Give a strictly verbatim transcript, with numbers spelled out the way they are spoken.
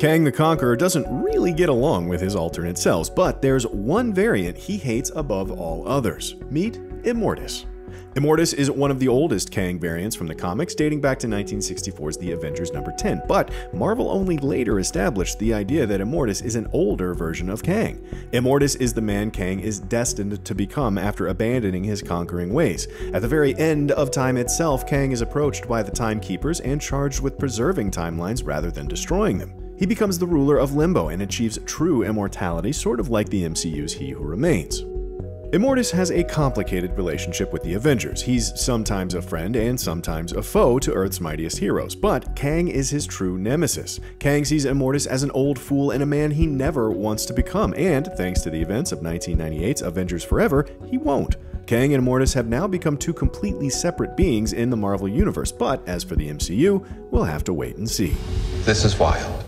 Kang the Conqueror doesn't really get along with his alternate selves, but there's one variant he hates above all others. Meet Immortus. Immortus is one of the oldest Kang variants from the comics, dating back to nineteen sixty-four's The Avengers number ten, but Marvel only later established the idea that Immortus is an older version of Kang. Immortus is the man Kang is destined to become after abandoning his conquering ways. At the very end of time itself, Kang is approached by the Timekeepers and charged with preserving timelines rather than destroying them. He becomes the ruler of Limbo and achieves true immortality, sort of like the M C U's He Who Remains. Immortus has a complicated relationship with the Avengers. He's sometimes a friend and sometimes a foe to Earth's mightiest heroes, but Kang is his true nemesis. Kang sees Immortus as an old fool and a man he never wants to become, and thanks to the events of nineteen ninety-eight's Avengers Forever, he won't. Kang and Immortus have now become two completely separate beings in the Marvel Universe, but as for the M C U, we'll have to wait and see. This is wild.